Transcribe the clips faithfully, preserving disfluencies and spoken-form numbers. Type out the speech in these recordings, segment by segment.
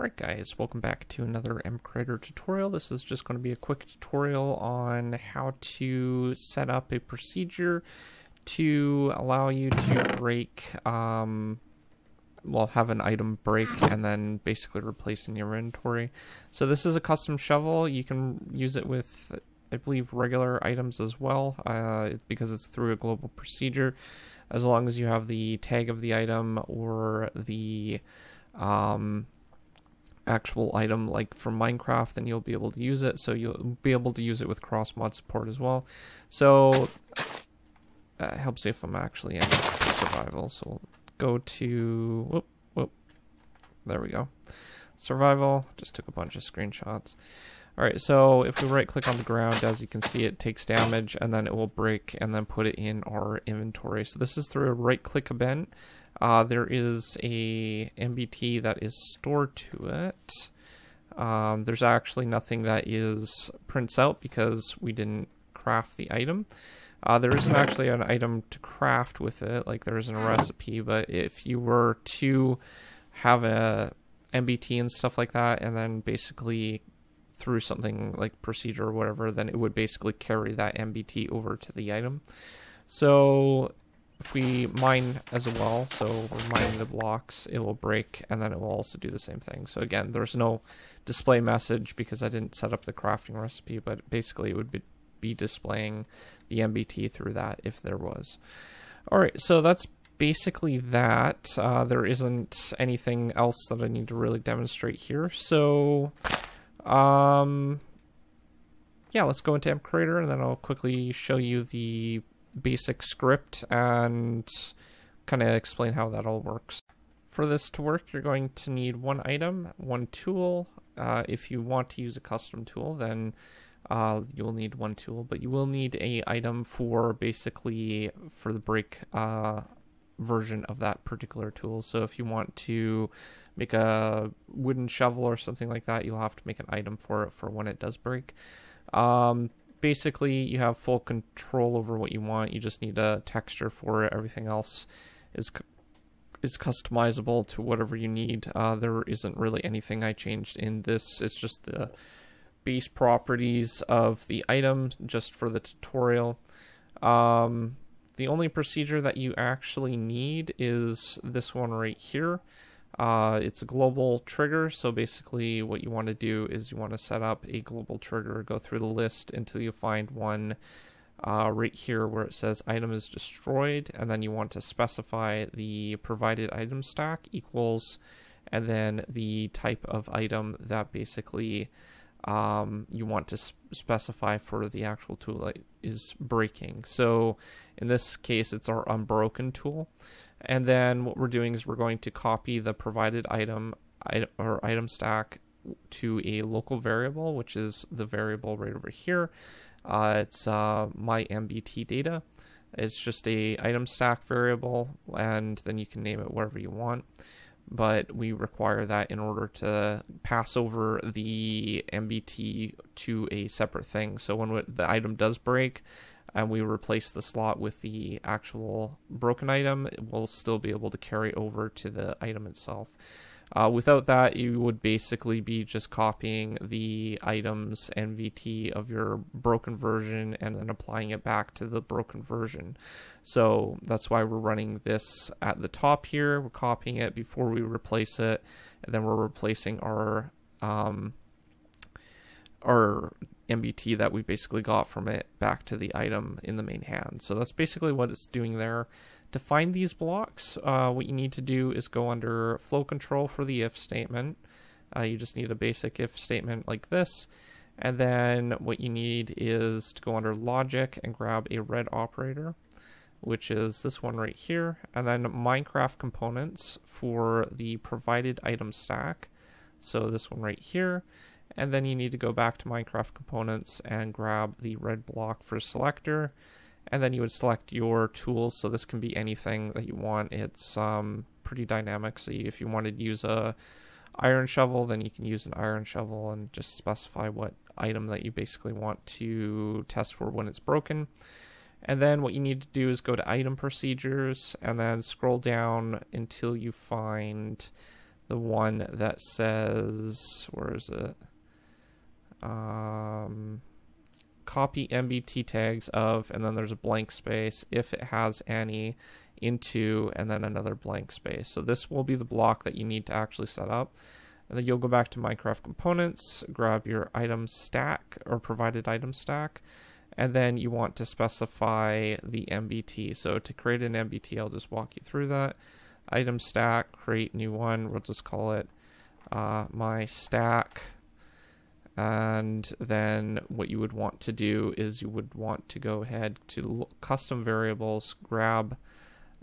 Alright guys, welcome back to another MCreator tutorial. This is just going to be a quick tutorial on how to set up a procedure to allow you to break, um, well, have an item break and then basically replace in your inventory. So this is a custom shovel. You can use it with, I believe, regular items as well, uh, because it's through a global procedure, as long as you have the tag of the item or the um actual item like from Minecraft, then you'll be able to use it. So you'll be able to use it with cross mod support as well. So uh, helps if I'm actually in survival. So we'll go to whoop whoop. There we go. Survival. Just took a bunch of screenshots. All right. So if we right click on the ground, as you can see, it takes damage and then it will break and then put it in our inventory. So this is through a right click event. Uh, there is a M B T that is stored to it. Um, there's actually nothing that is prints out because we didn't craft the item. Uh, there isn't actually an item to craft with it, like there isn't a recipe, but if you were to have a M B T and stuff like that, and then basically through something like procedure or whatever, then it would basically carry that M B T over to the item. So if we mine as well, so we're mining the blocks, it will break and then it will also do the same thing. So again, there's no display message because I didn't set up the crafting recipe, but basically it would be, be displaying the M B T through that if there was. All right, so that's basically that. Uh, there isn't anything else that I need to really demonstrate here. So um, yeah, let's go into MCreator and then I'll quickly show you the basic script and kind of explain how that all works. For this to work, you're going to need one item, one tool. Uh, if you want to use a custom tool, then uh, you'll need one tool, but you will need a item for basically for the break uh, version of that particular tool. So if you want to make a wooden shovel or something like that, you'll have to make an item for it for when it does break. Um, Basically, you have full control over what you want. You just need a texture for it. Everything else is is customizable to whatever you need. Uh, there isn't really anything I changed in this. It's just the base properties of the item just for the tutorial. Um, the only procedure that you actually need is this one right here. Uh, it's a global trigger, so basically what you want to do is you want to set up a global trigger, go through the list until you find one uh, right here where it says item is destroyed, and then you want to specify the provided item stack equals, and then the type of item that basically um, you want to sp specify for the actual tool that is breaking. So in this case, it's our unbroken tool. And then what we're doing is we're going to copy the provided item or item stack to a local variable, which is the variable right over here. Uh, it's uh, my M B T data. It's just a item stack variable, and then you can name it whatever you want. But we require that in order to pass over the M B T to a separate thing. So when the item does break, and we replace the slot with the actual broken item, it will still be able to carry over to the item itself. Uh, without that, you would basically be just copying the item's M V T of your broken version and then applying it back to the broken version. So that's why we're running this at the top here. We're copying it before we replace it, and then we're replacing our um, our M B T that we basically got from it back to the item in the main hand. So that's basically what it's doing there. To find these blocks, uh, what you need to do is go under flow control for the if statement. Uh, you just need a basic if statement like this. And then what you need is to go under logic and grab a red operator, which is this one right here. And then Minecraft components for the provided item stack. So this one right here. And then you need to go back to Minecraft components and grab the red block for selector. And then you would select your tools. So this can be anything that you want. It's um, pretty dynamic. So if you wanted to use a iron shovel, then you can use an iron shovel and just specify what item that you basically want to test for when it's broken. And then what you need to do is go to item procedures and then scroll down until you find the one that says, where is it? Um, copy M B T tags of, and then there's a blank space if it has any, into, and then another blank space. So this will be the block that you need to actually set up. And then you'll go back to Minecraft components, grab your item stack or provided item stack, and then you want to specify the M B T. So to create an M B T, I'll just walk you through that. Item stack, create new one, we'll just call it uh, my stack. And then what you would want to do is you would want to go ahead to custom variables, grab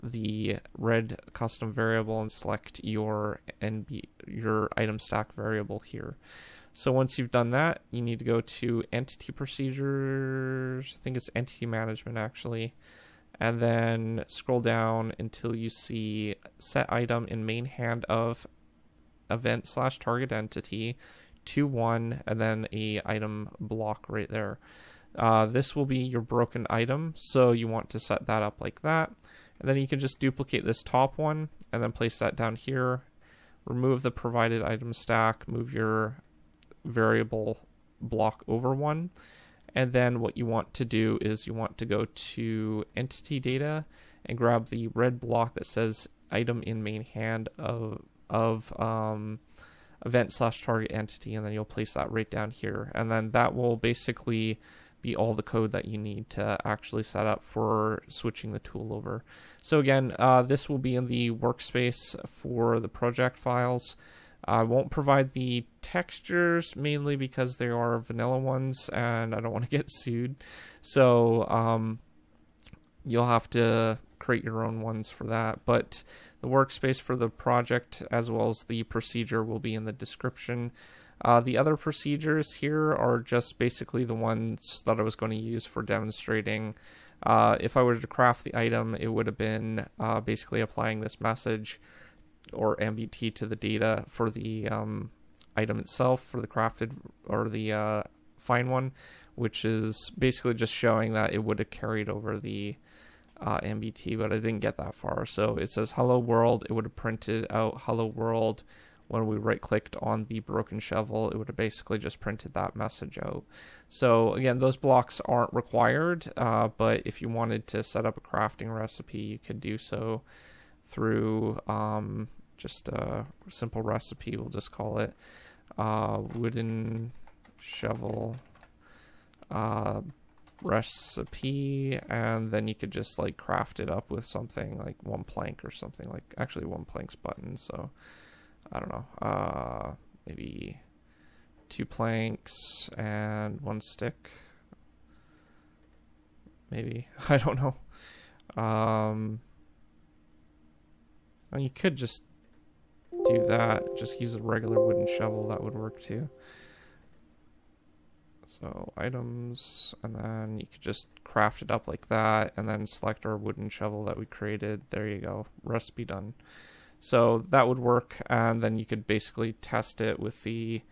the red custom variable and select your N B, your item stack variable here. So once you've done that, you need to go to entity procedures, I think it's entity management actually, and then scroll down until you see set item in main hand of event slash target entity to one, and then a item block right there. Uh, this will be your broken item, so you want to set that up like that. And then you can just duplicate this top one and then place that down here. Remove the provided item stack, move your variable block over one. And then what you want to do is you want to go to entity data and grab the red block that says item in main hand of, of um, event slash target entity. And then you'll place that right down here. And then that will basically be all the code that you need to actually set up for switching the tool over. So again, uh, this will be in the workspace for the project files. I won't provide the textures mainly because they are vanilla ones and I don't want to get sued. So um, you'll have to create your own ones for that. But the workspace for the project as well as the procedure will be in the description. Uh, the other procedures here are just basically the ones that I was going to use for demonstrating. Uh, if I were to craft the item, it would have been uh, basically applying this message or M B T to the data for the um, item itself, for the crafted or the uh, fine one, which is basically just showing that it would have carried over the uh, M B T, but I didn't get that far. So it says hello world, it would have printed out hello world. When we right-clicked on the broken shovel, it would have basically just printed that message out. So again, those blocks aren't required, uh, but if you wanted to set up a crafting recipe, you could do so through um, just a simple recipe, we'll just call it uh, wooden shovel uh, recipe, and then you could just like craft it up with something like one plank or something like, actually one plank's button, so I don't know, uh, maybe two planks and one stick, maybe, I don't know. Um, and you could just do that, just use a regular wooden shovel, that would work too. So items, and then you could just craft it up like that, and then select our wooden shovel that we created, there you go, recipe done. So that would work, and then you could basically test it with the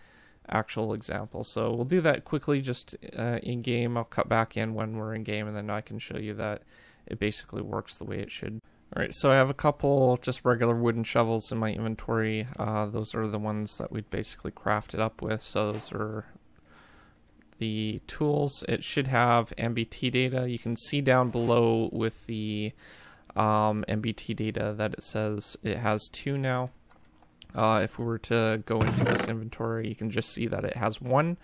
actual example. So we'll do that quickly just uh, in game. I'll cut back in when we're in game, and then I can show you that it basically works the way it should. All right, so I have a couple just regular wooden shovels in my inventory. Uh, those are the ones that we basically crafted up with. So those are the tools. It should have M B T data. You can see down below with the Um, M B T data that it says it has two now. Uh, if we were to go into this inventory, you can just see that it has one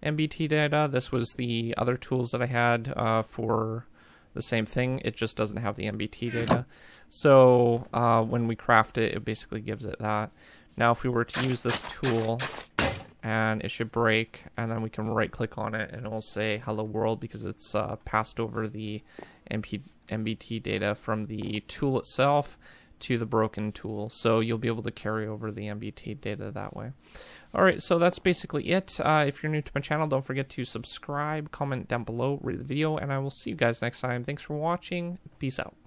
M B T data. This was the other tools that I had uh, for the same thing. It just doesn't have the M B T data. So uh, when we craft it, it basically gives it that. Now if we were to use this tool, and it should break, and then we can right click on it and it'll say hello world because it's uh, passed over the M B T data from the tool itself to the broken tool, so you'll be able to carry over the M B T data that way. Alright, so that's basically it. Uh, if you're new to my channel, don't forget to subscribe, comment down below, rate the video, and I will see you guys next time. Thanks for watching, peace out.